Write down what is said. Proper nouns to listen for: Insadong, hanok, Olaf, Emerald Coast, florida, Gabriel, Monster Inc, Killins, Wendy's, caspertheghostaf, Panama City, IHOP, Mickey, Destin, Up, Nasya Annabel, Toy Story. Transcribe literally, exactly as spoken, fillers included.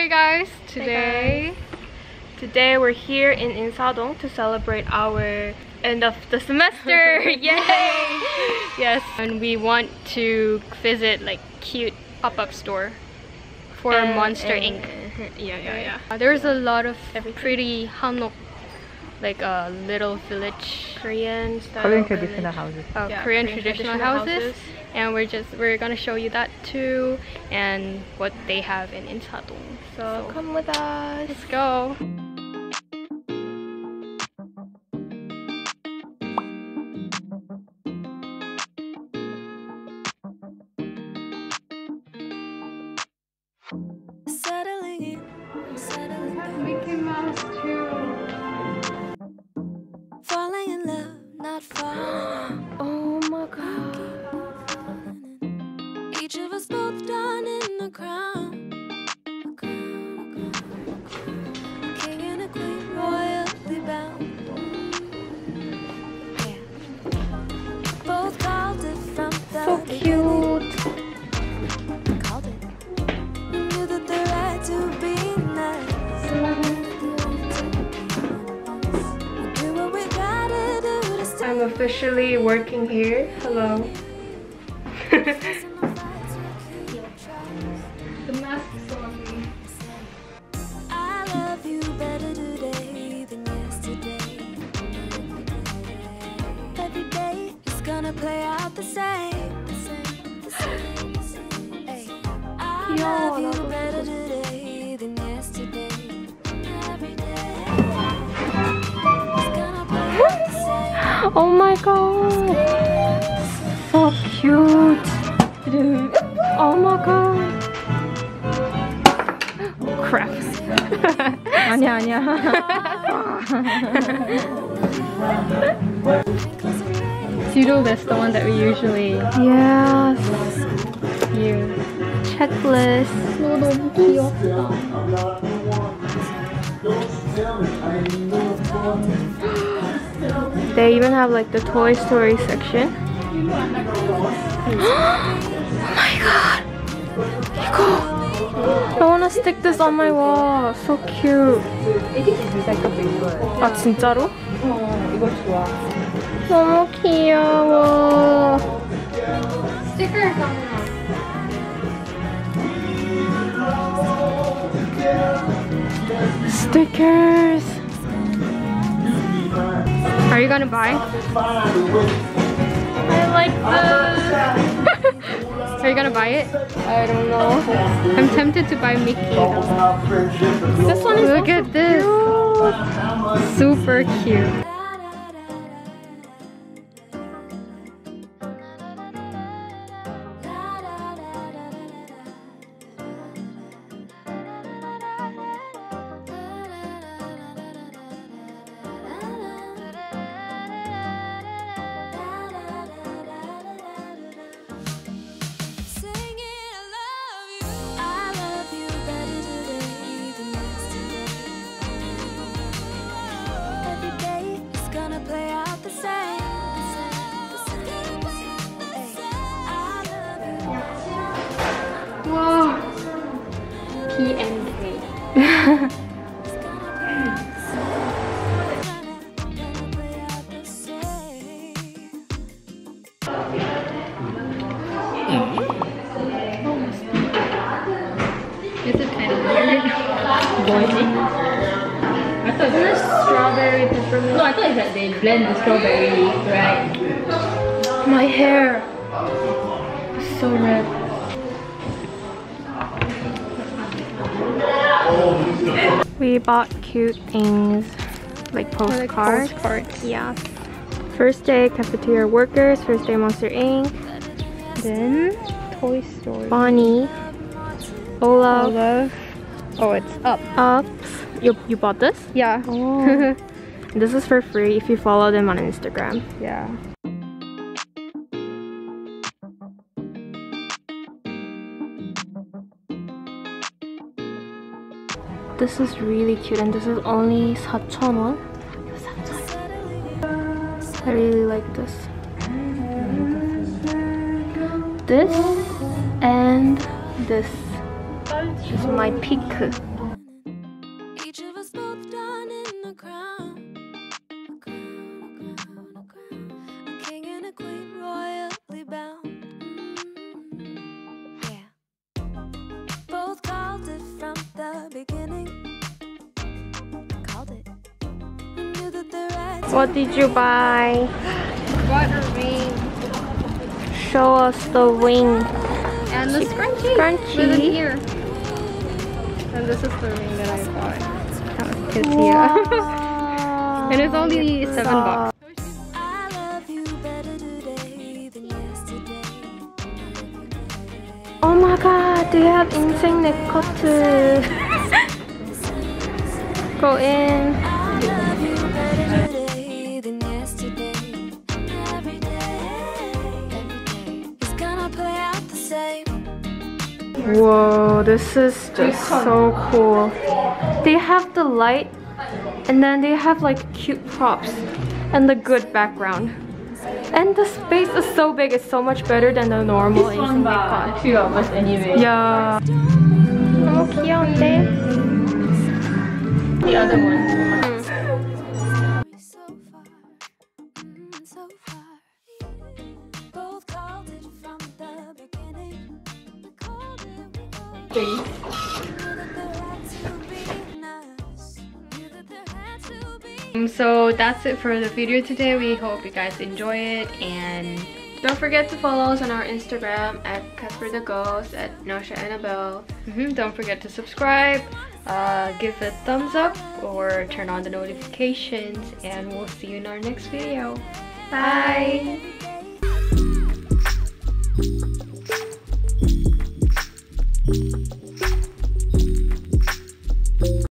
Hey guys, today hey guys. today we're here in Insadong to celebrate our end of the semester. Yay! Yes, and we want to visit like cute pop-up store for uh, Monster uh, Incorporated. Uh, yeah, yeah, yeah. Uh, there's a lot of Everything. pretty hanok, like a uh, little village, Korean style Korean traditional village. houses. Uh, yeah, Korean, Korean traditional, traditional houses. houses. And we're just we're gonna show you that too, and what they have in Insadong. So, so come with us. Let's go. Settling in. Settling in. Mickey Mouse too. Falling in love, not falling. Oh my God. Both down in the crown, a crown, a crown, a king and a queen, royally bound. Yeah. Both called it from the so cute. Called it. You knew that the right to be nice. Do what we gotta do to stay. I'm officially working here. Hello. Play out the same, the same, the same, the same. Hey. I love you better today than yesterday. Every day. It's gonna play out the same. Oh my God. So cute. Dude. Oh my God. Oh, crap. 아니야, 아니야. Doodle list, the one that we usually yes. use. Checklist. They even have like the Toy Story section. Oh my God! Nico! I want to stick this on my wall. So cute. 아 진짜로? 어, 이거 좋아. 너무 귀여워. 스티커 장난. Stickers. Are you gonna buy? I like this. Are you gonna buy it? I don't know. I'm tempted to buy Mickey. This one is. Look at this. Super cute. No, I thought it's that they blend the strawberry leaf, right? My hair is so red. We bought cute things like postcards. Like postcards. Yeah. First day cafeteria workers. First day Monster Incorporated. Then Toy Story. Bonnie. Olaf. Olaf. Oh, it's Up. Up. You you bought this? Yeah. Oh. This is for free if you follow them on Instagram. Yeah. This is really cute, and this is only four thousand won. I really like this. This and this. She's my pick. Each of us both down in the crown. A king and a queen royally bound. Yeah. Both called it from the beginning. Called it. Knew that the right. What did you buy? Got a ring. Show us the ring. And the scrunchie. Scrunchy. With an ear. And this is the ring that I bought. It's here. And it's only seven bucks. I love you better today than yesterday. Oh my god, they have insane neck cutters. Go in. I love you better today than yesterday. Every day, every day. It's gonna play out the same. Whoa, this is just so cool. They have the light, and then they have like cute props and the good background. And the space is so big, it's so much better than the normal. This one bought two of us anyway. Yeah. 너무 귀여운데? The other one. Thing. So that's it for the video today. We hope you guys enjoy it, and don't forget to follow us on our Instagram at caspertheghostaf, at Nasya Annabel. Mm-hmm. Don't forget to subscribe, uh, give a thumbs up, or turn on the notifications, and we'll see you in our next video. Bye. Bye.